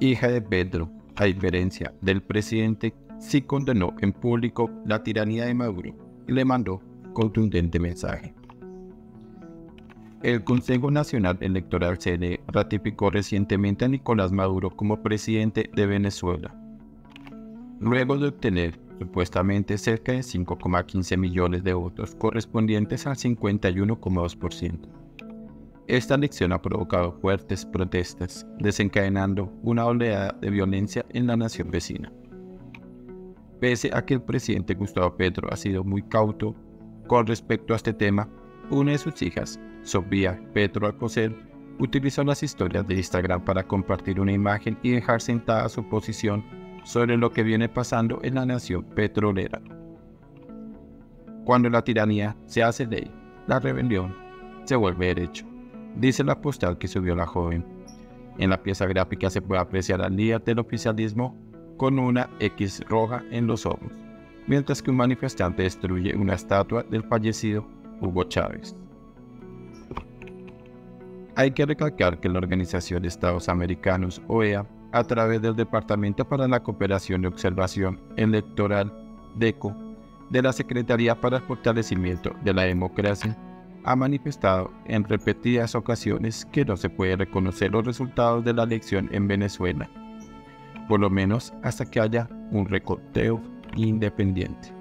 hija de Petro, a diferencia del presidente, sí condenó en público la tiranía de Maduro y le mandó contundente mensaje. El Consejo Nacional Electoral CNE ratificó recientemente a Nicolás Maduro como presidente de Venezuela, luego de obtener supuestamente cerca de 5,15 millones de votos correspondientes al 51,2%. Esta elección ha provocado fuertes protestas, desencadenando una oleada de violencia en la nación vecina. Pese a que el presidente Gustavo Petro ha sido muy cauto con respecto a este tema, una de sus hijas, Sofía Petro Alcocer, utilizó las historias de Instagram para compartir una imagen y dejar sentada su posición sobre lo que viene pasando en la nación petrolera. Cuando la tiranía se hace ley, la rebelión se vuelve derecho, dice la postal que subió la joven. En la pieza gráfica se puede apreciar al líder del oficialismo con una X roja en los ojos, mientras que un manifestante destruye una estatua del fallecido Hugo Chávez. Hay que recalcar que la Organización de Estados Americanos, OEA, a través del Departamento para la Cooperación y Observación Electoral, DECO, de la Secretaría para el Fortalecimiento de la Democracia, ha manifestado en repetidas ocasiones que no se puede reconocer los resultados de la elección en Venezuela, por lo menos hasta que haya un reconteo independiente.